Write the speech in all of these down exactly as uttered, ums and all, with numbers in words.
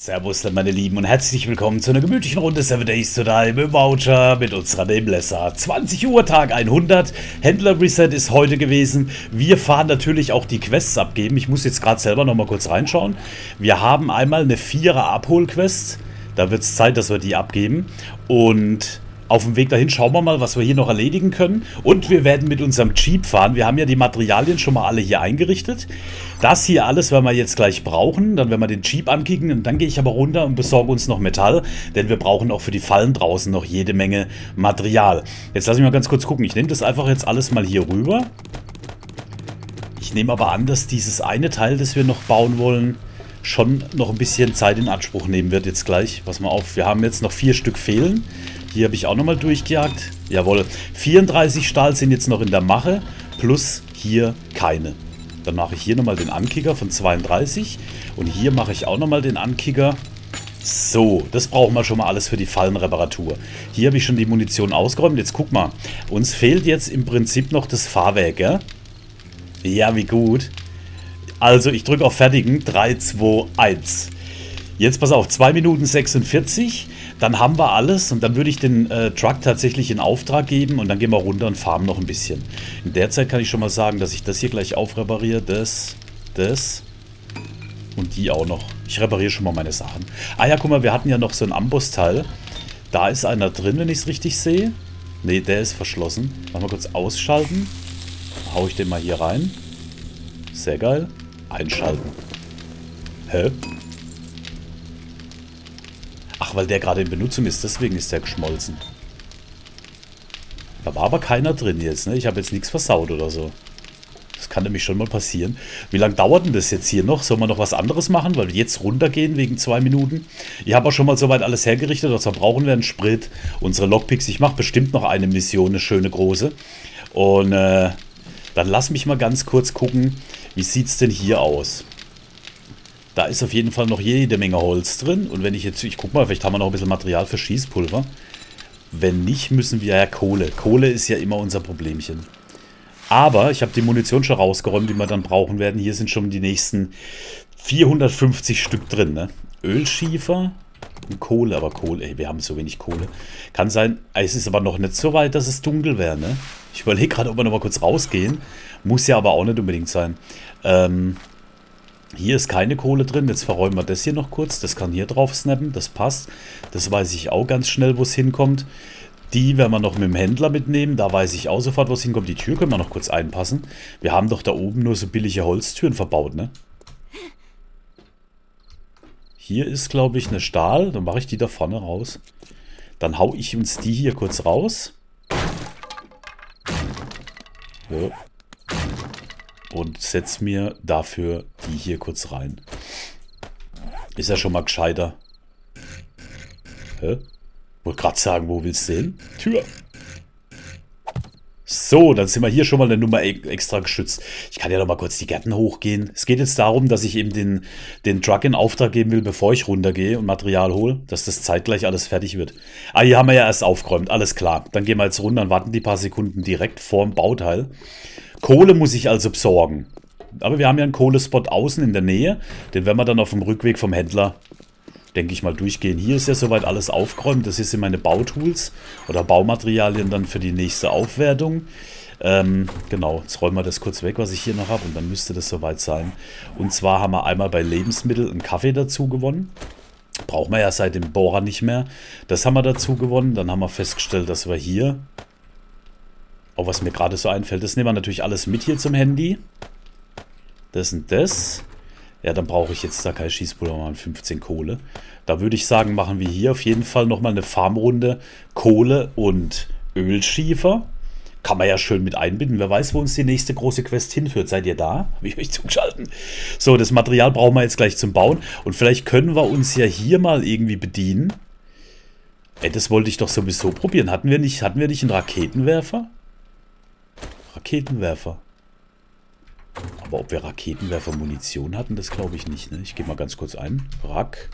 Servus meine Lieben und herzlich willkommen zu einer gemütlichen Runde seven Days to Die mit Voucher mit unserer Namelessa. zwanzig Uhr, Tag hundert, Händler Reset ist heute gewesen. Wir fahren natürlich auch die Quests abgeben. Ich muss jetzt gerade selber nochmal kurz reinschauen. Wir haben einmal eine Vierer Abholquest. Da wird es Zeit, dass wir die abgeben. Und auf dem Weg dahin schauen wir mal, was wir hier noch erledigen können. Und wir werden mit unserem Jeep fahren. Wir haben ja die Materialien schon mal alle hier eingerichtet. Das hier alles werden wir jetzt gleich brauchen. Dann werden wir den Jeep ankicken. Und dann gehe ich aber runter und besorge uns noch Metall. Denn wir brauchen auch für die Fallen draußen noch jede Menge Material. Jetzt lasse ich mal ganz kurz gucken. Ich nehme das einfach jetzt alles mal hier rüber. Ich nehme aber an, dass dieses eine Teil, das wir noch bauen wollen, schon noch ein bisschen Zeit in Anspruch nehmen wird jetzt gleich. Pass mal auf, wir haben jetzt noch vier Stück fehlen. Hier habe ich auch nochmal durchgejagt. Jawohl, vierunddreißig Stahl sind jetzt noch in der Mache, plus hier keine. Dann mache ich hier nochmal den Ankicker von zweiunddreißig und hier mache ich auch nochmal den Ankicker. So, das brauchen wir schon mal alles für die Fallenreparatur. Hier habe ich schon die Munition ausgeräumt. Jetzt guck mal, uns fehlt jetzt im Prinzip noch das Fahrwerk, gell? Ja, wie gut. Also, ich drücke auf Fertigen. drei, zwei, eins. Jetzt pass auf, zwei Minuten sechsundvierzig. Dann haben wir alles und dann würde ich den äh, Truck tatsächlich in Auftrag geben und dann gehen wir runter und farmen noch ein bisschen. In der Zeit kann ich schon mal sagen, dass ich das hier gleich aufrepariere. Das, das und die auch noch. Ich repariere schon mal meine Sachen. Ah ja, guck mal, wir hatten ja noch so ein Ambossteil. Da ist einer drin, wenn ich es richtig sehe. Ne, der ist verschlossen. Mach mal kurz ausschalten. Hau ich den mal hier rein. Sehr geil. Einschalten. Hä? Ach, weil der gerade in Benutzung ist, deswegen ist der geschmolzen. Da war aber keiner drin jetzt, ne? Ich habe jetzt nichts versaut oder so. Das kann nämlich schon mal passieren. Wie lange dauert denn das jetzt hier noch? Sollen wir noch was anderes machen? Weil wir jetzt runtergehen wegen zwei Minuten. Ich habe auch schon mal soweit alles hergerichtet. Also brauchen wir einen Sprit, unsere Lockpicks. Ich mache bestimmt noch eine Mission, eine schöne große. Und äh, dann lass mich mal ganz kurz gucken, wie sieht es denn hier aus? Da ist auf jeden Fall noch jede Menge Holz drin. Und wenn ich jetzt, ich guck mal, vielleicht haben wir noch ein bisschen Material für Schießpulver. Wenn nicht, müssen wir ja Kohle. Kohle ist ja immer unser Problemchen. Aber ich habe die Munition schon rausgeräumt, die wir dann brauchen werden. Hier sind schon die nächsten vierhundertfünfzig Stück drin, ne? Ölschiefer und Kohle. Aber Kohle, ey, wir haben so wenig Kohle. Kann sein, es ist aber noch nicht so weit, dass es dunkel wäre, ne? Ich überlege gerade, ob wir nochmal kurz rausgehen. Muss ja aber auch nicht unbedingt sein. Ähm... Hier ist keine Kohle drin. Jetzt verräumen wir das hier noch kurz. Das kann hier drauf snappen. Das passt. Das weiß ich auch ganz schnell, wo es hinkommt. Die werden wir noch mit dem Händler mitnehmen. Da weiß ich auch sofort, wo es hinkommt. Die Tür können wir noch kurz einpassen. Wir haben doch da oben nur so billige Holztüren verbaut, ne? Hier ist, glaube ich, eine Stahl. Dann mache ich die da vorne raus. Dann hau ich uns die hier kurz raus. So. Und setz mir dafür die hier kurz rein. Ist ja schon mal gescheiter. Hä? Wollte gerade sagen, wo willst du hin? Tür. So, dann sind wir hier schon mal eine Nummer extra geschützt. Ich kann ja noch mal kurz die Gärten hochgehen. Es geht jetzt darum, dass ich eben den, den Truck in Auftrag geben will, bevor ich runtergehe und Material hole, dass das zeitgleich alles fertig wird. Ah, hier haben wir ja erst aufgeräumt. Alles klar. Dann gehen wir jetzt runter und warten die paar Sekunden direkt vorm Bauteil. Kohle muss ich also besorgen. Aber wir haben ja einen Kohlespot außen in der Nähe. Den werden wir dann auf dem Rückweg vom Händler, denke ich mal, durchgehen. Hier ist ja soweit alles aufgeräumt. Das hier sind meine Bautools oder Baumaterialien dann für die nächste Aufwertung. Ähm, genau, jetzt räumen wir das kurz weg, was ich hier noch habe. Und dann müsste das soweit sein. Und zwar haben wir einmal bei Lebensmittel einen Kaffee dazu gewonnen. Brauchen wir ja seit dem Bohrer nicht mehr. Das haben wir dazu gewonnen. Dann haben wir festgestellt, dass wir hier... Auch was mir gerade so einfällt, das nehmen wir natürlich alles mit hier zum Handy. Das und das. Ja, dann brauche ich jetzt da kein Schießpulver, mal fünfzehn Kohle. Da würde ich sagen, machen wir hier auf jeden Fall nochmal eine Farmrunde. Kohle und Ölschiefer. Kann man ja schön mit einbinden. Wer weiß, wo uns die nächste große Quest hinführt. Seid ihr da? Habe ich euch zugeschalten? So, das Material brauchen wir jetzt gleich zum Bauen. Und vielleicht können wir uns ja hier mal irgendwie bedienen. Ey, das wollte ich doch sowieso probieren. Hatten wir nicht, hatten wir nicht einen Raketenwerfer? Raketenwerfer. Aber ob wir Raketenwerfer-Munition hatten, das glaube ich nicht. Ne? Ich gehe mal ganz kurz ein. Rack.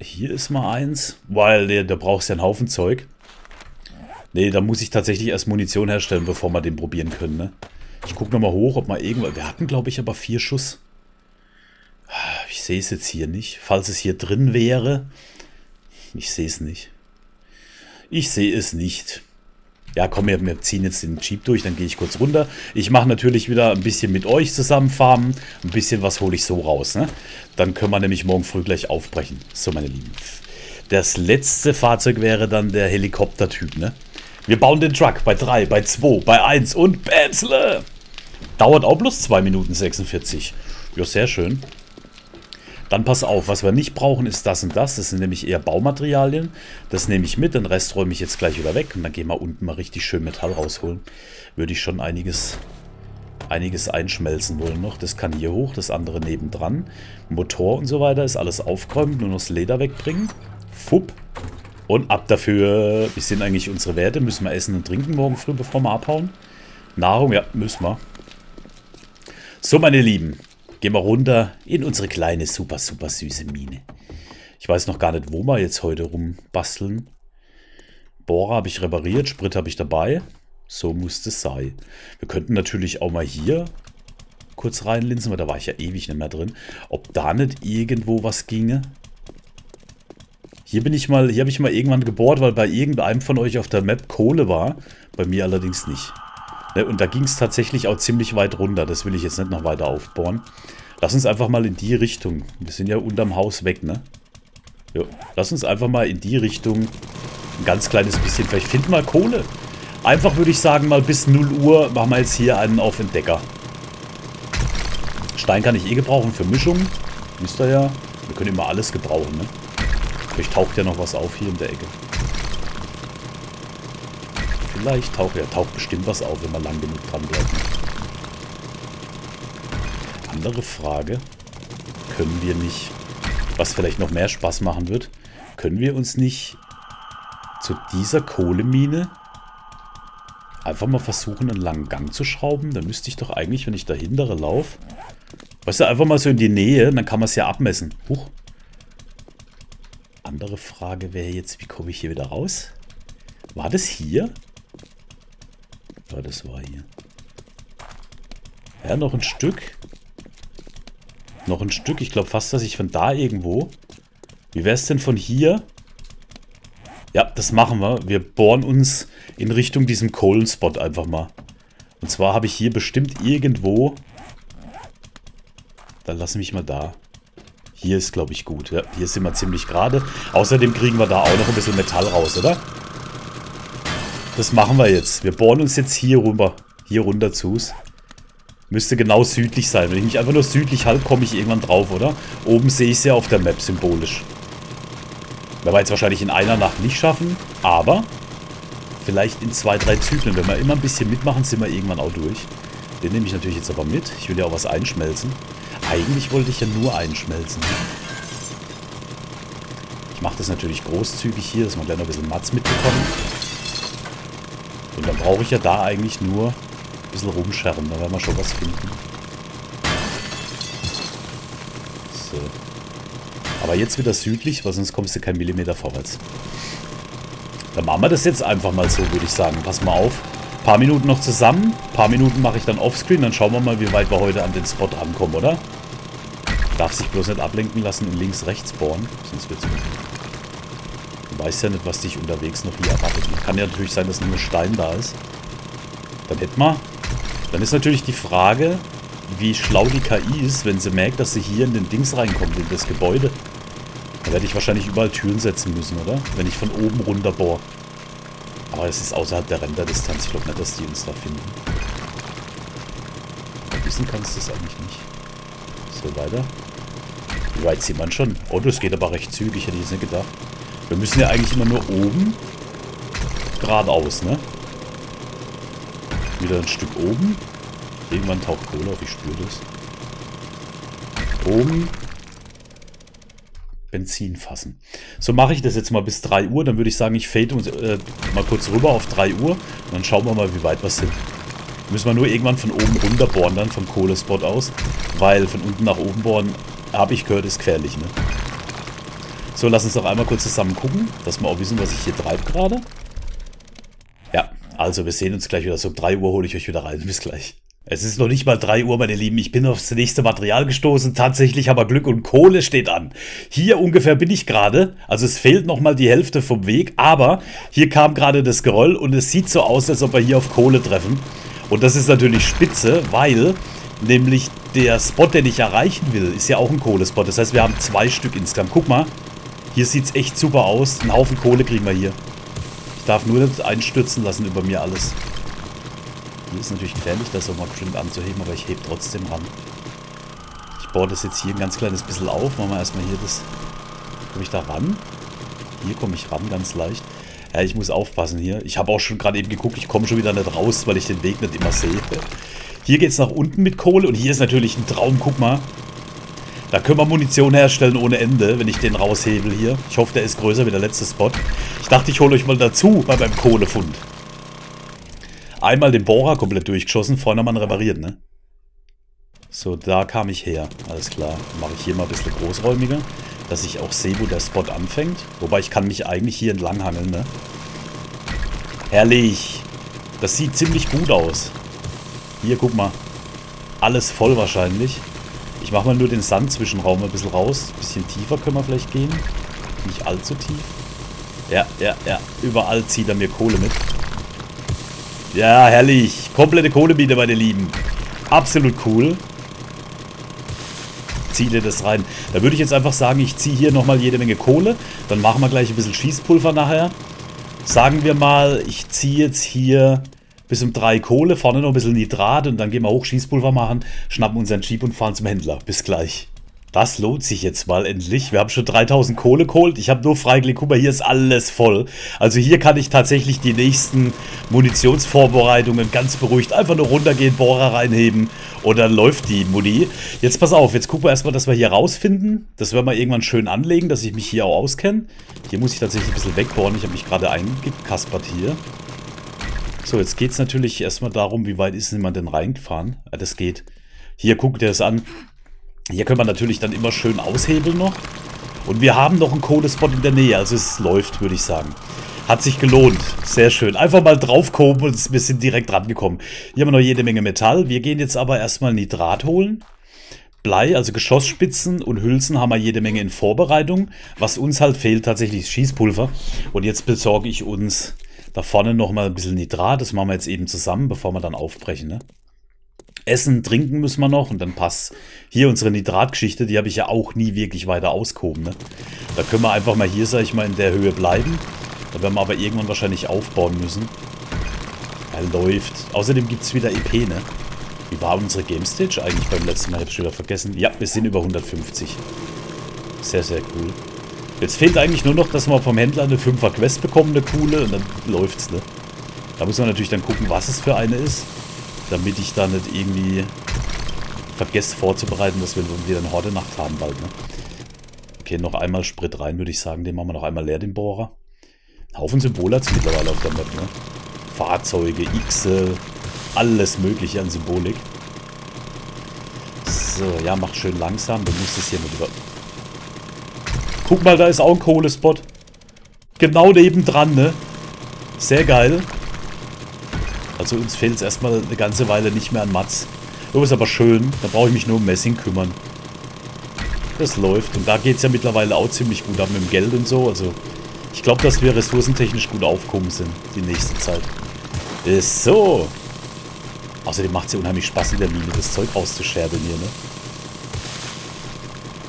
Hier ist mal eins. Weil da, da brauchst du ja einen Haufen Zeug. Ne, da muss ich tatsächlich erst Munition herstellen, bevor wir den probieren können. Ne? Ich gucke nochmal hoch, ob wir irgendwas... Wir hatten, glaube ich, aber vier Schuss. sehe es jetzt hier nicht. Falls es hier drin wäre. Ich sehe es nicht. Ich sehe es nicht. Ja, komm, wir, wir ziehen jetzt den Jeep durch, dann gehe ich kurz runter. Ich mache natürlich wieder ein bisschen mit euch zusammen Farmen. Ein bisschen was hole ich so raus, ne? Dann können wir nämlich morgen früh gleich aufbrechen. So, meine Lieben. Das letzte Fahrzeug wäre dann der Helikoptertyp, ne? Wir bauen den Truck bei drei, bei zwei, bei eins und Bämsle. Dauert auch bloß zwei Minuten sechsundvierzig. Ja, sehr schön. Dann pass auf, was wir nicht brauchen, ist das und das. Das sind nämlich eher Baumaterialien. Das nehme ich mit, den Rest räume ich jetzt gleich wieder weg. Und dann gehen wir unten mal richtig schön Metall rausholen. Würde ich schon einiges, einiges einschmelzen wollen noch. Das kann hier hoch, das andere nebendran. Motor und so weiter ist alles aufgeräumt. Nur noch das Leder wegbringen. Fupp. Und ab dafür. Wie sind eigentlich unsere Werte? Müssen wir essen und trinken morgen früh, bevor wir abhauen? Nahrung, ja, müssen wir. So, meine Lieben. Gehen wir runter in unsere kleine, super, super süße Mine. Ich weiß noch gar nicht, wo wir jetzt heute rumbasteln. Bohrer habe ich repariert, Sprit habe ich dabei. So muss es sein. Wir könnten natürlich auch mal hier kurz reinlinsen, weil da war ich ja ewig nicht mehr drin. Ob da nicht irgendwo was ginge? Hier bin ich mal, hier habe ich mal irgendwann gebohrt, weil bei irgendeinem von euch auf der Map Kohle war. Bei mir allerdings nicht. Und da ging es tatsächlich auch ziemlich weit runter. Das will ich jetzt nicht noch weiter aufbohren. Lass uns einfach mal in die Richtung. Wir sind ja unterm Haus weg, ne? Jo. Lass uns einfach mal in die Richtung ein ganz kleines bisschen. Vielleicht finden wir Kohle. Einfach würde ich sagen, mal bis null Uhr machen wir jetzt hier einen auf Entdecker. Stein kann ich eh gebrauchen für Mischungen. Müsst ihr ja. Wir können immer alles gebrauchen, ne? Vielleicht taucht ja noch was auf hier in der Ecke. Vielleicht taucht er, taucht bestimmt was auf, wenn wir lang genug dran bleiben. Andere Frage. Können wir nicht, was vielleicht noch mehr Spaß machen wird, können wir uns nicht zu dieser Kohlemine einfach mal versuchen, einen langen Gang zu schrauben? Dann müsste ich doch eigentlich, wenn ich dahintere laufe, weißt du, einfach mal so in die Nähe, dann kann man es ja abmessen. Huch. Andere Frage wäre jetzt, wie komme ich hier wieder raus? War das hier? Ja, das war hier. Ja, noch ein Stück. Noch ein Stück. Ich glaube fast, dass ich von da irgendwo... Wie wäre es denn von hier? Ja, das machen wir. Wir bohren uns in Richtung diesem Kohlenspot einfach mal. Und zwar habe ich hier bestimmt irgendwo... Dann lass mich mal da. Hier ist, glaube ich, gut. Ja, hier sind wir ziemlich gerade. Außerdem kriegen wir da auch noch ein bisschen Metall raus, oder? Das machen wir jetzt. Wir bohren uns jetzt hier rüber. Hier runter zu. Müsste genau südlich sein. Wenn ich mich einfach nur südlich halte, komme ich irgendwann drauf, oder? Oben sehe ich es ja auf der Map symbolisch. Werden wir jetzt wahrscheinlich in einer Nacht nicht schaffen. Aber vielleicht in zwei, drei Zyklen. Wenn wir immer ein bisschen mitmachen, sind wir irgendwann auch durch. Den nehme ich natürlich jetzt aber mit. Ich will ja auch was einschmelzen. Eigentlich wollte ich ja nur einschmelzen. Ich mache das natürlich großzügig hier, dass wir gleich noch ein bisschen Mats mitbekommen. Und dann brauche ich ja da eigentlich nur ein bisschen rumscharren. Da werden wir schon was finden. So. Aber jetzt wieder südlich, weil sonst kommst du keinen Millimeter vorwärts. Dann machen wir das jetzt einfach mal so, würde ich sagen. Pass mal auf. Ein paar Minuten noch zusammen. Ein paar Minuten mache ich dann offscreen. Dann schauen wir mal, wie weit wir heute an den Spot ankommen, oder? Darf sich bloß nicht ablenken lassen und links, rechts bohren. Sonst wird es nicht. Ich weiß ja nicht, was dich unterwegs noch hier erwartet. Kann ja natürlich sein, dass nur Stein da ist. Dann hätten wir. Dann ist natürlich die Frage, wie schlau die K I ist, wenn sie merkt, dass sie hier in den Dings reinkommt, in das Gebäude. Da werde ich wahrscheinlich überall Türen setzen müssen, oder? Wenn ich von oben runter bohre. Aber es ist außerhalb der Renderdistanz. Ich glaube nicht, dass die uns da finden. Wissen kannst du es eigentlich nicht. So, weiter. Wie weit sieht man schon? Oh, das geht aber recht zügig, hätte ich jetzt nicht gedacht. Wir müssen ja eigentlich immer nur oben geradeaus, ne? Wieder ein Stück oben. Irgendwann taucht Kohle auf, ich spüre das. Oben. Benzin fassen. So mache ich das jetzt mal bis drei Uhr. Dann würde ich sagen, ich fade uns äh, mal kurz rüber auf drei Uhr. Und dann schauen wir mal, wie weit wir sind. Müssen wir nur irgendwann von oben runter bohren, dann vom Kohlespot aus. Weil von unten nach oben bohren, habe ich gehört, ist gefährlich, ne? So, lass uns doch einmal kurz zusammen gucken, dass wir auch wissen, was ich hier treibe gerade. Ja, also wir sehen uns gleich wieder. So um drei Uhr hole ich euch wieder rein. Bis gleich. Es ist noch nicht mal drei Uhr, meine Lieben. Ich bin aufs nächste Material gestoßen. Tatsächlich aber Glück und Kohle steht an. Hier ungefähr bin ich gerade. Also es fehlt nochmal die Hälfte vom Weg. Aber hier kam gerade das Geröll und es sieht so aus, als ob wir hier auf Kohle treffen. Und das ist natürlich spitze, weil nämlich der Spot, den ich erreichen will, ist ja auch ein Kohlespot. Das heißt, wir haben zwei Stück insgesamt. Guck mal, hier sieht es echt super aus. Einen Haufen Kohle kriegen wir hier. Ich darf nur nicht einstürzen lassen über mir alles. Hier ist natürlich gefährlich, das auch mal bestimmt anzuheben, aber ich hebe trotzdem ran. Ich bohre das jetzt hier ein ganz kleines bisschen auf. Machen wir erstmal hier das... Komme ich da ran? Hier komme ich ran, ganz leicht. Ja, ich muss aufpassen hier. Ich habe auch schon gerade eben geguckt, ich komme schon wieder nicht raus, weil ich den Weg nicht immer sehe. Hier geht es nach unten mit Kohle und hier ist natürlich ein Traum. Guck mal. Da können wir Munition herstellen ohne Ende, wenn ich den raushebel hier. Ich hoffe, der ist größer wie der letzte Spot. Ich dachte, ich hole euch mal dazu bei meinem Kohlefund. Einmal den Bohrer komplett durchgeschossen. Vorhin haben wir ihn repariert, ne? So, da kam ich her. Alles klar. Mache ich hier mal ein bisschen großräumiger, dass ich auch sehe, wo der Spot anfängt. Wobei, ich kann mich eigentlich hier entlang hangeln, ne? Herrlich. Das sieht ziemlich gut aus. Hier, guck mal. Alles voll wahrscheinlich. Ich mache mal nur den Sandzwischenraum ein bisschen raus. Ein bisschen tiefer können wir vielleicht gehen. Nicht allzu tief. Ja, ja, ja. Überall zieht er mir Kohle mit. Ja, herrlich. Komplette Kohlebiete, meine Lieben. Absolut cool. Zieh dir das rein. Da würde ich jetzt einfach sagen, ich ziehe hier nochmal jede Menge Kohle. Dann machen wir gleich ein bisschen Schießpulver nachher. Sagen wir mal, ich ziehe jetzt hier bis um drei Kohle, vorne noch ein bisschen Nitrat und dann gehen wir hoch Schießpulver machen, schnappen unseren Jeep und fahren zum Händler. Bis gleich. Das lohnt sich jetzt mal endlich. Wir haben schon dreitausend Kohle geholt. Ich habe nur freigeklickt. Guck mal, hier ist alles voll. Also hier kann ich tatsächlich die nächsten Munitionsvorbereitungen ganz beruhigt einfach nur runtergehen, Bohrer reinheben und dann läuft die Muni. Jetzt pass auf, jetzt gucken wir erstmal, dass wir hier rausfinden. Das werden wir irgendwann schön anlegen, dass ich mich hier auch auskenne. Hier muss ich tatsächlich ein bisschen wegbohren. Ich habe mich gerade eingekaspert hier. So, jetzt geht es natürlich erstmal darum, wie weit ist jemand denn reingefahren? Ah, das geht. Hier, guckt ihr das an. Hier können wir natürlich dann immer schön aushebeln noch. Und wir haben noch einen Kohlespot in der Nähe. Also es läuft, würde ich sagen. Hat sich gelohnt. Sehr schön. Einfach mal draufkommen und wir sind direkt rangekommen. Hier haben wir noch jede Menge Metall. Wir gehen jetzt aber erstmal Nitrat holen. Blei, also Geschossspitzen und Hülsen haben wir jede Menge in Vorbereitung. Was uns halt fehlt, tatsächlich ist Schießpulver. Und jetzt besorge ich uns da vorne nochmal ein bisschen Nitrat. Das machen wir jetzt eben zusammen, bevor wir dann aufbrechen, ne? Essen, trinken müssen wir noch und dann passt. Hier unsere Nitratgeschichte, die habe ich ja auch nie wirklich weiter ausgehoben, ne? Da können wir einfach mal hier, sag ich mal, in der Höhe bleiben. Da werden wir aber irgendwann wahrscheinlich aufbauen müssen. Er läuft. Außerdem gibt es wieder E P, ne? Wie war unsere Game Stage eigentlich beim letzten Mal? Ich habe es schon wieder vergessen. Ja, wir sind über hundertfünfzig. Sehr, sehr cool. Jetzt fehlt eigentlich nur noch, dass wir vom Händler eine Fünfer-Quest bekommen, eine coole. Und dann läuft's, ne? Da muss man natürlich dann gucken, was es für eine ist. Damit ich da nicht irgendwie vergesse vorzubereiten, dass wir wieder eine Horde-Nacht haben bald, ne? Okay, noch einmal Sprit rein, würde ich sagen. Den machen wir noch einmal leer, den Bohrer. Ein Haufen Symbole hat es mittlerweile auf der Map, ne? Fahrzeuge, Xe, alles mögliche an Symbolik. So, ja, macht schön langsam. Du musst es hier mit über... Guck mal, da ist auch ein Kohlespot. Genau neben dran, ne? Sehr geil. Also uns fehlt es erstmal eine ganze Weile nicht mehr an Mats. Das ist aber schön. Da brauche ich mich nur um Messing kümmern. Das läuft. Und da geht es ja mittlerweile auch ziemlich gut ab mit dem Geld und so. Also ich glaube, dass wir ressourcentechnisch gut aufkommen sind die nächste Zeit. Ist so. Außerdem macht es ja unheimlich Spaß in der Mine, das Zeug auszuschärfen hier, ne?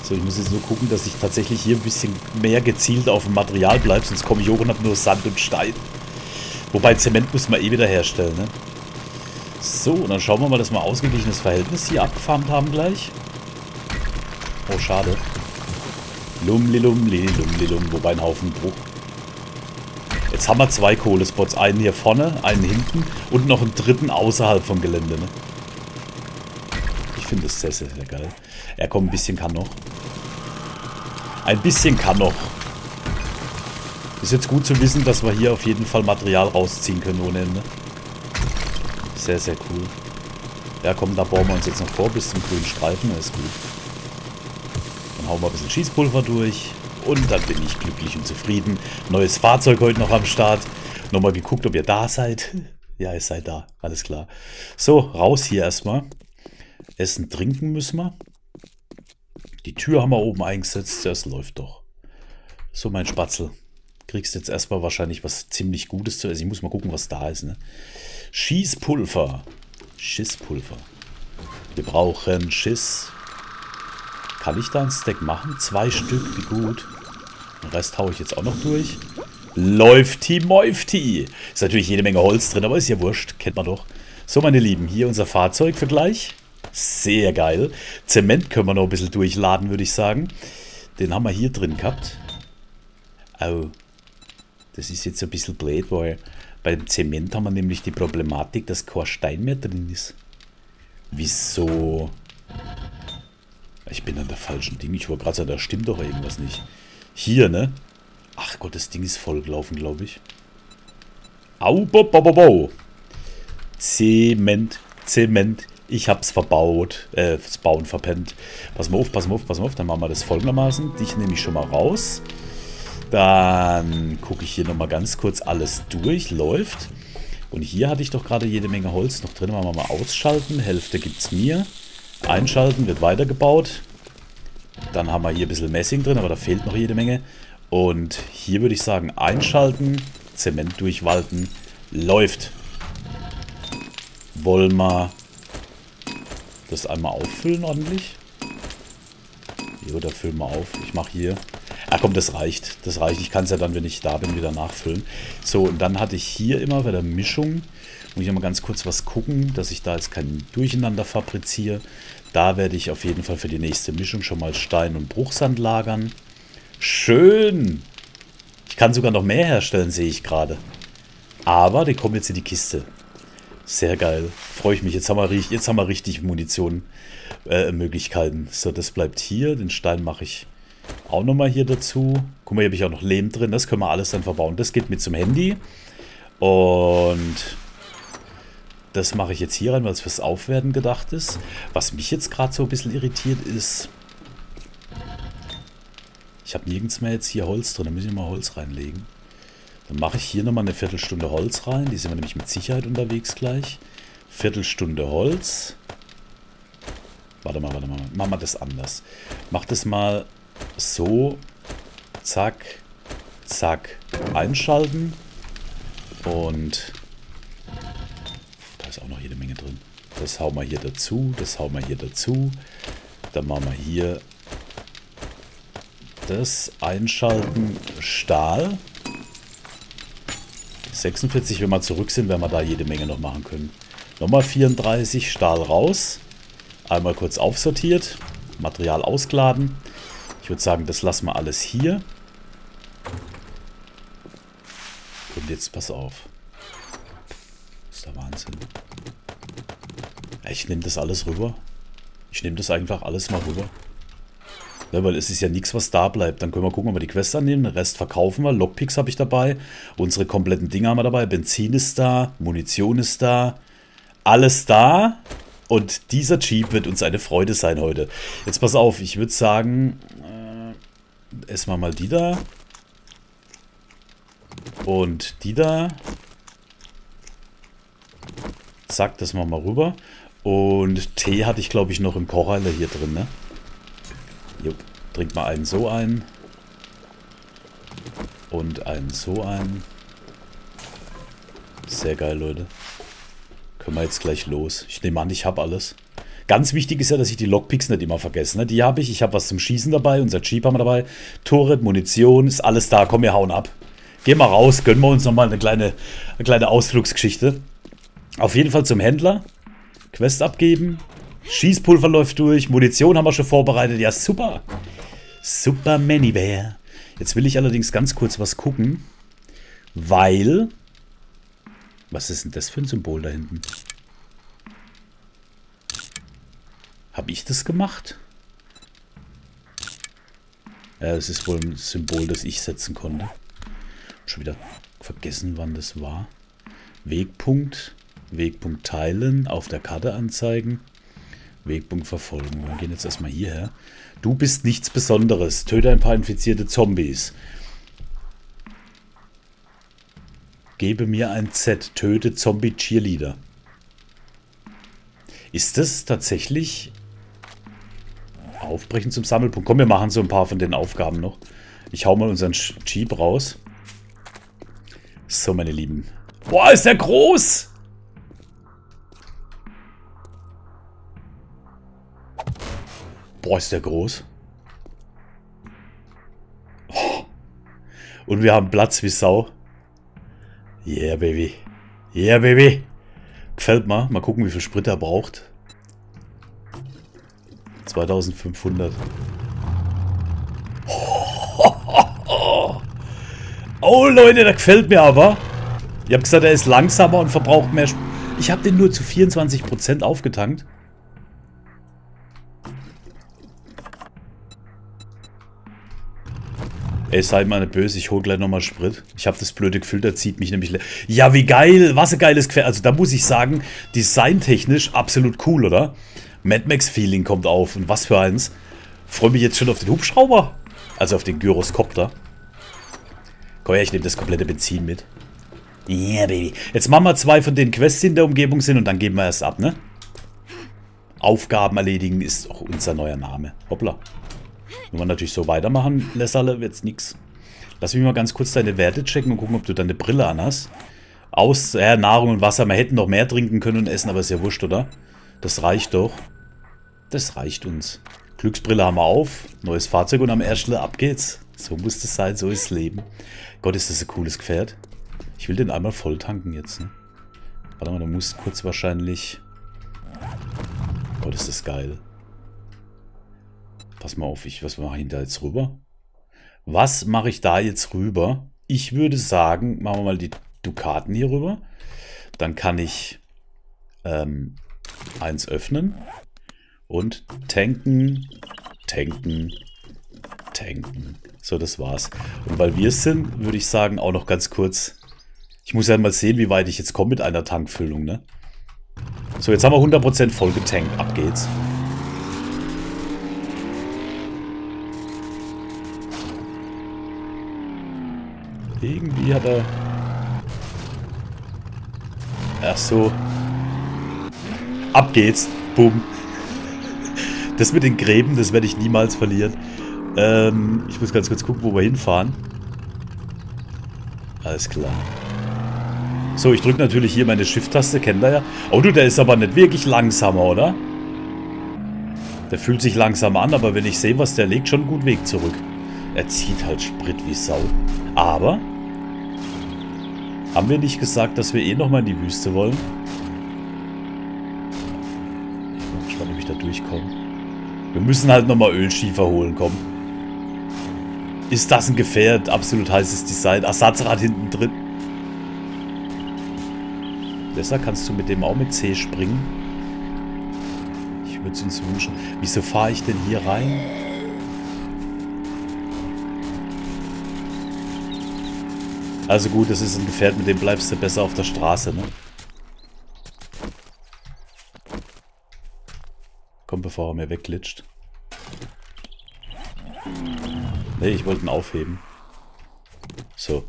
So, ich muss jetzt nur gucken, dass ich tatsächlich hier ein bisschen mehr gezielt auf dem Material bleibe. Sonst komme ich hoch und habe nur Sand und Stein. Wobei, Zement müssen wir eh wieder herstellen, ne? So, und dann schauen wir mal, dass wir ein ausgeglichenes Verhältnis hier abgefarmt haben gleich. Oh, schade. Lumli, lumli, lumli, lum. Wobei, ein Haufen Bruch. Jetzt haben wir zwei Kohlespots. Einen hier vorne, einen hinten und noch einen dritten außerhalb vom Gelände, ne? Ich finde das sehr, sehr, sehr geil. Ja, komm, ein bisschen kann noch. Ein bisschen kann noch. Ist jetzt gut zu wissen, dass wir hier auf jeden Fall Material rausziehen können ohne Ende. Sehr, sehr cool. Ja, komm, da bauen wir uns jetzt noch vor bis zum grünen Streifen. Das ist gut. Dann hauen wir ein bisschen Schießpulver durch. Und dann bin ich glücklich und zufrieden. Neues Fahrzeug heute noch am Start. Nochmal geguckt, ob ihr da seid. Ja, ihr seid da. Alles klar. So, raus hier erstmal. Essen, trinken müssen wir. Die Tür haben wir oben eingesetzt. Das läuft doch. So, mein Spatzel. Kriegst jetzt erstmal wahrscheinlich was ziemlich Gutes zu essen. Ich muss mal gucken, was da ist. Ne? Schießpulver. Schisspulver. Wir brauchen Schiss. Kann ich da ein Stack machen? Zwei Stück, wie gut. Den Rest haue ich jetzt auch noch durch. Läufti, Mäufti. Ist natürlich jede Menge Holz drin, aber ist ja wurscht. Kennt man doch. So, meine Lieben, hier unser Fahrzeugvergleich. Sehr geil. Zement können wir noch ein bisschen durchladen, würde ich sagen. Den haben wir hier drin gehabt. Au. Das ist jetzt ein bisschen blöd, weil bei dem Zement haben wir nämlich die Problematik, dass kein Stein mehr drin ist. Wieso? Ich bin an der falschen Ding. Ich wollte gerade sagen, da stimmt doch irgendwas nicht. Hier, ne? Ach Gott, das Ding ist voll gelaufen, glaube ich. Au, bo, bo, bo, bo. Zement, Zement. Ich hab's verbaut. Äh, das Bauen verpennt. Pass mal auf, pass mal auf, pass mal auf. Dann machen wir das folgendermaßen. Dich nehme ich schon mal raus. Dann gucke ich hier nochmal ganz kurz alles durch. Läuft. Und hier hatte ich doch gerade jede Menge Holz noch drin. Machen wir mal ausschalten. Hälfte gibt's mir. Einschalten, wird weitergebaut. Dann haben wir hier ein bisschen Messing drin, aber da fehlt noch jede Menge. Und hier würde ich sagen, einschalten, Zement durchwalten, läuft. Wollen wir das einmal auffüllen ordentlich? Jo, da füllen wir auf. Ich mache hier... Ah komm, das reicht. Das reicht. Ich kann es ja dann, wenn ich da bin, wieder nachfüllen. So, und dann hatte ich hier immer bei der Mischung... Muss ich mal ganz kurz was gucken, dass ich da jetzt kein Durcheinander fabriziere. Da werde ich auf jeden Fall für die nächste Mischung schon mal Stein und Bruchsand lagern. Schön! Ich kann sogar noch mehr herstellen, sehe ich gerade. Aber die kommen jetzt in die Kiste. Sehr geil. Freue ich mich. Jetzt haben wir, jetzt haben wir richtig Munition, äh, Möglichkeiten. So, das bleibt hier. Den Stein mache ich auch nochmal hier dazu. Guck mal, hier habe ich auch noch Lehm drin. Das können wir alles dann verbauen. Das geht mit zum Handy. Und... Das mache ich jetzt hier rein, weil es fürs Aufwerten gedacht ist. Was mich jetzt gerade so ein bisschen irritiert ist, ich habe nirgends mehr jetzt hier Holz drin. Da muss ich mal Holz reinlegen. Dann mache ich hier nochmal eine Viertelstunde Holz rein. Die sind wir nämlich mit Sicherheit unterwegs gleich. Viertelstunde Holz. Warte mal, warte mal. Machen wir das anders. Mach das mal so. Zack, zack. Einschalten. Und... auch noch jede Menge drin. Das hauen wir hier dazu, das hauen wir hier dazu. Dann machen wir hier das Einschalten Stahl. sechsundvierzig, wenn wir zurück sind, werden wir da jede Menge noch machen können. Nochmal vierunddreißig, Stahl raus. Einmal kurz aufsortiert. Material ausgeladen. Ich würde sagen, das lassen wir alles hier. Und jetzt pass auf. Das ist der Wahnsinn. Ich nehme das alles rüber. Ich nehme das einfach alles mal rüber. Ja, weil es ist ja nichts, was da bleibt. Dann können wir gucken, ob wir die Quest annehmen. Den Rest verkaufen wir. Lockpicks habe ich dabei. Unsere kompletten Dinge haben wir dabei. Benzin ist da. Munition ist da. Alles da. Und dieser Jeep wird uns eine Freude sein heute. Jetzt pass auf. Ich würde sagen, äh, erstmal mal die da. Und die da. Zack, das machen wir rüber. Und Tee hatte ich, glaube ich, noch im Kochheiler hier drin, ne? Jupp. Trink mal einen so ein. Und einen so ein. Sehr geil, Leute. Können wir jetzt gleich los. Ich nehme an, ich habe alles. Ganz wichtig ist ja, dass ich die Lockpicks nicht immer vergesse, ne? Die habe ich. Ich habe was zum Schießen dabei. Unser Jeep haben wir dabei. Torret, Munition, ist alles da. Komm, wir hauen ab. Geh mal raus. Gönnen wir uns nochmal eine kleine, eine kleine Ausflugsgeschichte. Auf jeden Fall zum Händler. Quest abgeben. Schießpulver läuft durch. Munition haben wir schon vorbereitet. Ja, super. Super Manywear. Jetzt will ich allerdings ganz kurz was gucken. Weil... Was ist denn das für ein Symbol da hinten? Habe ich das gemacht? Ja, es ist wohl ein Symbol, das ich setzen konnte. Schon wieder vergessen, wann das war. Wegpunkt... Wegpunkt teilen, auf der Karte anzeigen, Wegpunkt verfolgen. Wir gehen jetzt erstmal hierher. Du bist nichts Besonderes. Töte ein paar infizierte Zombies. Gebe mir ein Z. Töte Zombie-Cheerleader. Ist das tatsächlich... Aufbrechen zum Sammelpunkt. Komm, wir machen so ein paar von den Aufgaben noch. Ich hau mal unseren Jeep raus. So, meine Lieben. Boah, ist der groß! Boah, ist der groß. Oh. Und wir haben Platz wie Sau. Yeah, Baby. Yeah, Baby. Gefällt mir. Mal gucken, wie viel Sprit er braucht. zweitausendfünfhundert. Oh, oh, Leute, der gefällt mir aber. Ich habe gesagt, er ist langsamer und verbraucht mehr Sprit. Ich habe den nur zu vierundzwanzig Prozent aufgetankt. Ey, seid mal nicht böse, ich hole gleich nochmal Sprit. Ich habe das blöde Gefühl, der zieht mich nämlich... Ja, wie geil, was ein geiles Gefährt. Also da muss ich sagen, designtechnisch absolut cool, oder? Mad Max-Feeling kommt auf und was für eins. Freue mich jetzt schon auf den Hubschrauber. Also auf den Gyroskopter. Komm her, ich nehme das komplette Benzin mit. Yeah, Baby. Jetzt machen wir zwei von den Quests, die in der Umgebung sind und dann geben wir erst ab, ne? Aufgaben erledigen ist auch unser neuer Name. Hoppla. Wenn wir natürlich so weitermachen, Lessalle, wird's nix. Lass mich mal ganz kurz deine Werte checken und gucken, ob du deine Brille an hast. Aus, ja, Nahrung und Wasser. Wir hätten noch mehr trinken können und essen, aber ist ja wurscht, oder? Das reicht doch. Das reicht uns. Glücksbrille haben wir auf. Neues Fahrzeug und am Erschle, ab geht's. So muss das sein, so ist Leben. Gott, ist das ein cooles Gefährt. Ich will den einmal voll tanken jetzt, ne? Warte mal, du musst kurz wahrscheinlich... Gott, ist das geil. Pass mal auf, ich, was mache ich da jetzt rüber? Was mache ich da jetzt rüber? Ich würde sagen, machen wir mal die Dukaten hier rüber. Dann kann ich ähm, eins öffnen und tanken, tanken, tanken. So, das war's. Und weil wir es sind, würde ich sagen, auch noch ganz kurz. Ich muss ja mal sehen, wie weit ich jetzt komme mit einer Tankfüllung, ne? So, jetzt haben wir hundert Prozent voll getankt. Ab geht's. Irgendwie hat er... Ach so. Ab geht's. Boom. Das mit den Gräben, das werde ich niemals verlieren. Ähm, ich muss ganz kurz gucken, wo wir hinfahren. Alles klar. So, ich drücke natürlich hier meine Shift-Taste. Kennt ihr ja. Oh du, der ist aber nicht wirklich langsamer, oder? Der fühlt sich langsamer an, aber wenn ich sehe, was der legt, schon gut Weg zurück. Er zieht halt Sprit wie Sau. Aber haben wir nicht gesagt, dass wir eh nochmal in die Wüste wollen? Ich bin gespannt, ob ich da durchkomme. Wir müssen halt nochmal Ölschiefer holen, komm. Ist das ein Gefährt? Absolut heißes Design. Ersatzrad hinten drin. Besser kannst du mit dem auch mit C springen. Ich würde es uns wünschen. Wieso fahre ich denn hier rein? Also gut, das ist ein Gefährt, mit dem bleibst du besser auf der Straße, ne? Komm, bevor er mir wegglitscht. Ne, ich wollte ihn aufheben. So.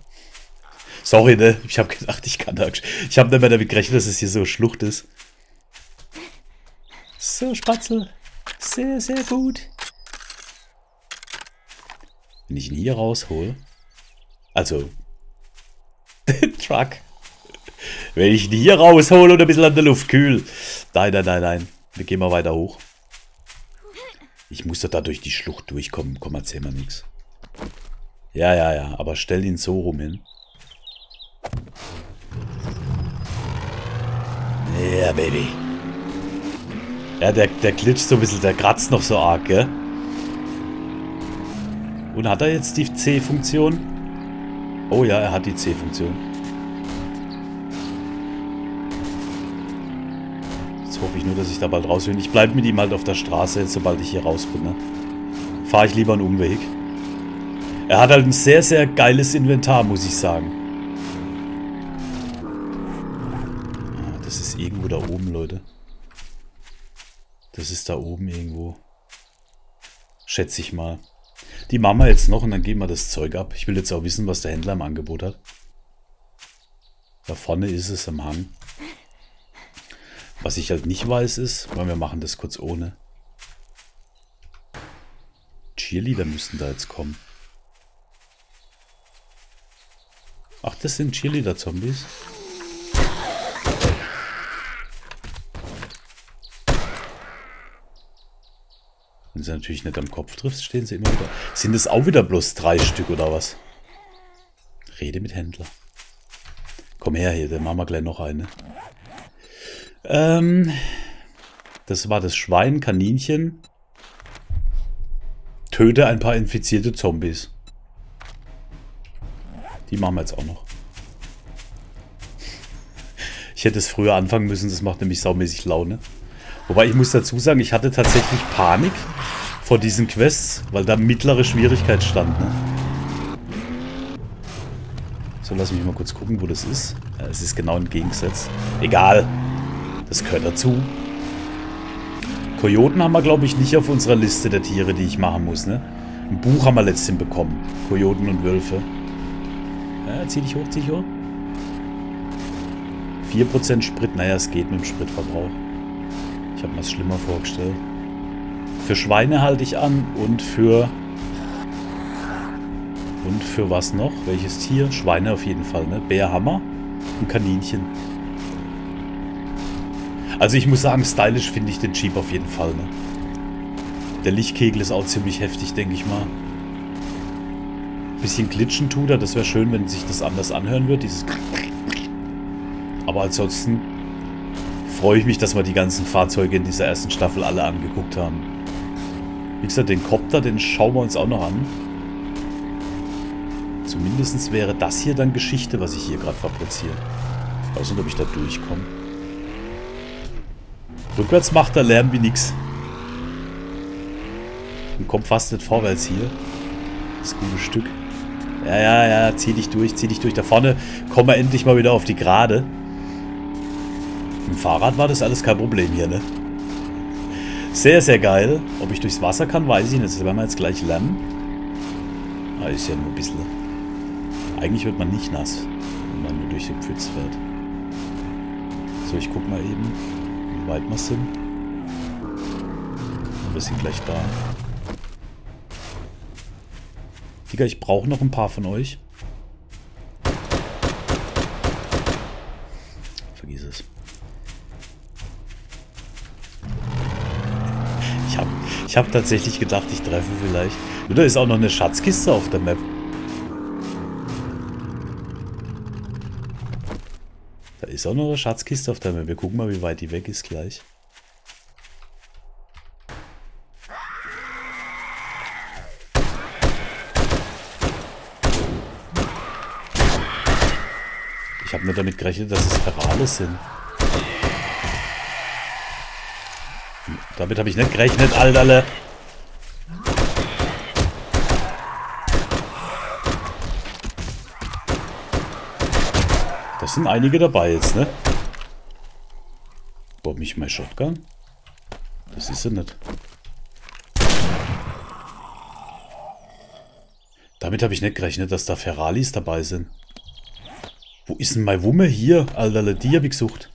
Sorry, ne? Ich habe gedacht, ich kann da... Ich habe nicht mehr damit gerechnet, dass es hier so Schlucht ist. So, Spatzel. Sehr, sehr gut. Wenn ich ihn hier raushole... Also... Den Truck. Wenn ich ihn hier raushole und ein bisschen an der Luft kühl. Nein, nein, nein, nein. Wir gehen mal weiter hoch. Ich muss doch da durch die Schlucht durchkommen. Komm, erzähl mal nichts. Ja, ja, ja. Aber stell ihn so rum hin. Ja, Baby. Ja, der, der glitscht so ein bisschen. Der kratzt noch so arg, gell? Und hat er jetzt die C-Funktion? Oh ja, er hat die C-Funktion. Jetzt hoffe ich nur, dass ich da bald raus bin. Ich bleibe mit ihm halt auf der Straße, jetzt, sobald ich hier raus bin. Ne? Fahre ich lieber einen Umweg. Er hat halt ein sehr, sehr geiles Inventar, muss ich sagen. Ah, das ist irgendwo da oben, Leute. Das ist da oben irgendwo. Schätze ich mal. Die machen wir jetzt noch und dann geben wir das Zeug ab. Ich will jetzt auch wissen, was der Händler im Angebot hat. Da vorne ist es im Hang. Was ich halt nicht weiß ist, weil wir machen das kurz ohne. Cheerleader müssten da jetzt kommen. Ach, das sind Cheerleader-Zombies. Wenn sie natürlich nicht am Kopf triffst, stehen sie immer wieder. Sind es auch wieder bloß drei Stück oder was? Rede mit Händler. Komm her hier, dann machen wir gleich noch eine. Ähm, das war das Schwein, Kaninchen. Töte ein paar infizierte Zombies. Die machen wir jetzt auch noch. Ich hätte es früher anfangen müssen, das macht nämlich saumäßig Laune. Wobei ich muss dazu sagen, ich hatte tatsächlich Panik vor diesen Quests, weil da mittlere Schwierigkeit stand. Ne? So, lass mich mal kurz gucken, wo das ist. Ja, es ist genau im Gegensatz. Egal, das gehört dazu. Kojoten haben wir, glaube ich, nicht auf unserer Liste der Tiere, die ich machen muss. Ne? Ein Buch haben wir letztens bekommen. Kojoten und Wölfe. Ja, zieh dich hoch, zieh dich hoch. vier Prozent Sprit, naja, es geht mit dem Spritverbrauch. Ich habe mir das schlimmer vorgestellt. Für Schweine halte ich an und für... Und für was noch? Welches Tier? Schweine auf jeden Fall, ne? Bärhammer und Kaninchen. Also ich muss sagen, stylisch finde ich den Jeep auf jeden Fall, ne? Der Lichtkegel ist auch ziemlich heftig, denke ich mal. Bisschen glitschen tut er, das wäre schön, wenn sich das anders anhören wird, dieses. Aber ansonsten freue ich mich, dass wir die ganzen Fahrzeuge in dieser ersten Staffel alle angeguckt haben. Wie gesagt, den Copter, den schauen wir uns auch noch an. Zumindest wäre das hier dann Geschichte, was ich hier gerade fabriziere. Ich weiß nicht, ob ich da durchkomme. Rückwärts macht er Lärm wie nix. Und kommt fast nicht vorwärts hier. Das gute Stück. Ja, ja, ja, zieh dich durch, zieh dich durch. Da vorne kommen wir endlich mal wieder auf die Gerade. Mit dem Fahrrad war das alles kein Problem hier, ne? Sehr, sehr geil. Ob ich durchs Wasser kann, weiß ich nicht. Das werden wir jetzt gleich lernen. Ah, ist ja nur ein bisschen. Eigentlich wird man nicht nass, wenn man nur durch den Pfütz fährt. So, ich guck mal eben, wie weit wir sind. Wir sind gleich da. Digga, ich brauche noch ein paar von euch. Vergiss es. Ich habe ich hab tatsächlich gedacht, ich treffe vielleicht. Oder ist auch noch eine Schatzkiste auf der Map. Da ist auch noch eine Schatzkiste auf der Map. Wir gucken mal, wie weit die weg ist gleich. Ich habe nur damit gerechnet, dass es Ferale sind. Damit habe ich nicht gerechnet, Alterle. Das sind einige dabei jetzt, ne? Boah, mich mein Shotgun? Das ist sie nicht. Damit habe ich nicht gerechnet, dass da Feralis dabei sind. Wo ist denn meine Wumme hier? Alter, die habe ich gesucht.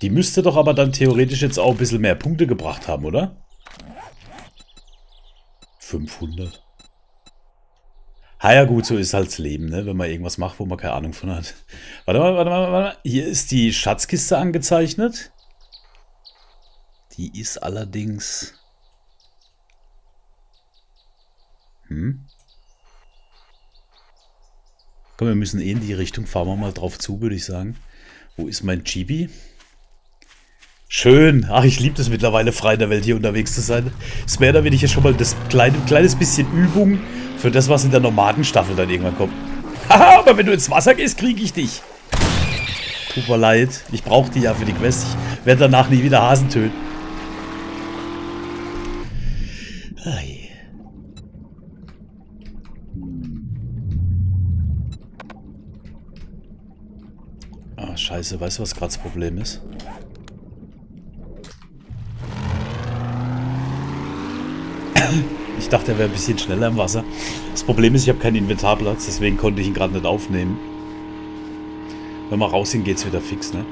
Die müsste doch aber dann theoretisch jetzt auch ein bisschen mehr Punkte gebracht haben, oder? fünfhundert. Ha ja gut, so ist halt das Leben, ne? Wenn man irgendwas macht, wo man keine Ahnung von hat. Warte mal, warte mal, warte mal. Hier ist die Schatzkiste angezeichnet. Die ist allerdings... Hm? Komm, wir müssen eh in die Richtung fahren, wir mal drauf zu, würde ich sagen. Wo ist mein Chibi? Schön. Ach, ich liebe das mittlerweile, frei in der Welt hier unterwegs zu sein. Es wäre, da will ich ja schon mal das kleine, kleines bisschen Übung für das, was in der Nomadenstaffel dann irgendwann kommt. Haha, aber wenn du ins Wasser gehst, kriege ich dich. Tut mir leid. Ich brauche die ja für die Quest. Ich werde danach nie wieder Hasen töten. Ei. Ah, scheiße, weißt du, was gerade das Problem ist? Ich dachte, er wäre ein bisschen schneller im Wasser. Das Problem ist, ich habe keinen Inventarplatz, deswegen konnte ich ihn gerade nicht aufnehmen. Wenn wir rausgehen, geht es wieder fix, ne?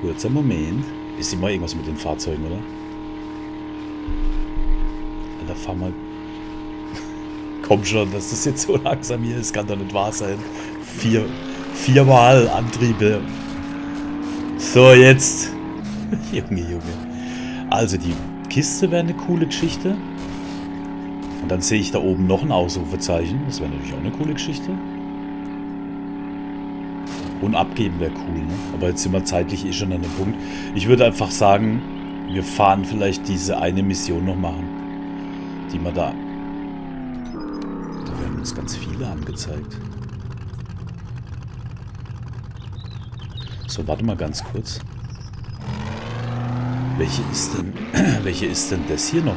Kurzer Moment. Ist immer irgendwas mit den Fahrzeugen, oder? Alter, fahr mal. Komm schon, dass das jetzt so langsam hier ist, kann doch nicht wahr sein. Vier, viermal Antriebe. So, jetzt. Junge, Junge. Also, die Kiste wäre eine coole Geschichte. Und dann sehe ich da oben noch ein Ausrufezeichen. Das wäre natürlich auch eine coole Geschichte. Und abgeben wäre cool, ne? Aber jetzt sind wir zeitlich eh schon an dem Punkt. Ich würde einfach sagen, wir fahren vielleicht diese eine Mission noch machen. Die wir da... Da werden uns ganz viele angezeigt. So, warte mal ganz kurz. Welche ist denn... Welche ist denn das hier noch?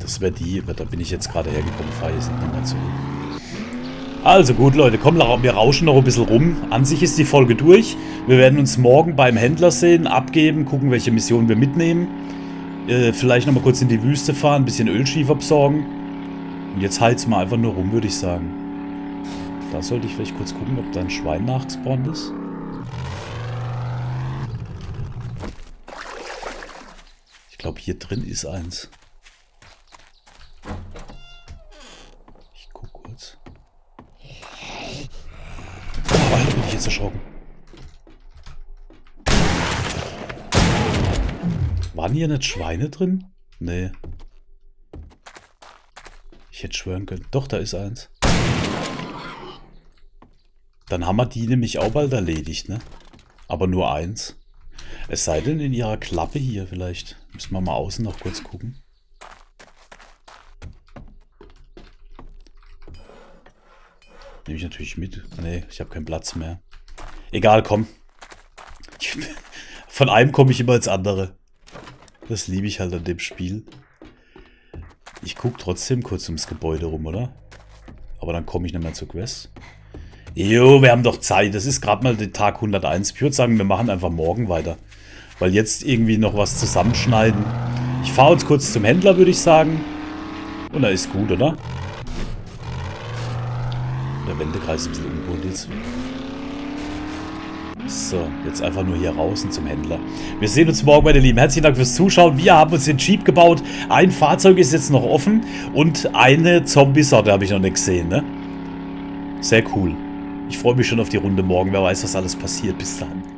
Das wäre die, da bin ich jetzt gerade hergekommen, fahre jetzt nicht mehr zu. Also gut, Leute, komm, wir rauschen noch ein bisschen rum. An sich ist die Folge durch. Wir werden uns morgen beim Händler sehen, abgeben, gucken, welche Mission wir mitnehmen. Äh, vielleicht nochmal kurz in die Wüste fahren, ein bisschen Ölschiefer besorgen. Und jetzt heiz mal einfach nur rum, würde ich sagen. Da sollte ich vielleicht kurz gucken, ob da ein Schwein nachgespawnt ist. Ich glaube, hier drin ist eins. Erschrocken. Waren hier nicht Schweine drin? Nee. Ich hätte schwören können. Doch, da ist eins. Dann haben wir die nämlich auch bald erledigt, ne? Aber nur eins. Es sei denn in ihrer Klappe hier vielleicht. Müssen wir mal außen noch kurz gucken. Nehme ich natürlich mit. Nee, ich habe keinen Platz mehr. Egal, komm. Ich, von einem komme ich immer ins andere. Das liebe ich halt an dem Spiel. Ich gucke trotzdem kurz ums Gebäude rum, oder? Aber dann komme ich nicht mehr zur Quest. Jo, wir haben doch Zeit. Das ist gerade mal der Tag hunderteins. Ich würde sagen, wir machen einfach morgen weiter. Weil jetzt irgendwie noch was zusammenschneiden. Ich fahre jetzt kurz zum Händler, würde ich sagen. Und da ist gut, oder? Der Wendekreis ist ein bisschen unruhig jetzt. So, jetzt einfach nur hier raus und zum Händler. Wir sehen uns morgen, meine Lieben. Herzlichen Dank fürs Zuschauen. Wir haben uns den Jeep gebaut. Ein Fahrzeug ist jetzt noch offen. Und eine Zombie-Sorte habe ich noch nicht gesehen, ne? Sehr cool. Ich freue mich schon auf die Runde morgen. Wer weiß, was alles passiert. Bis dann.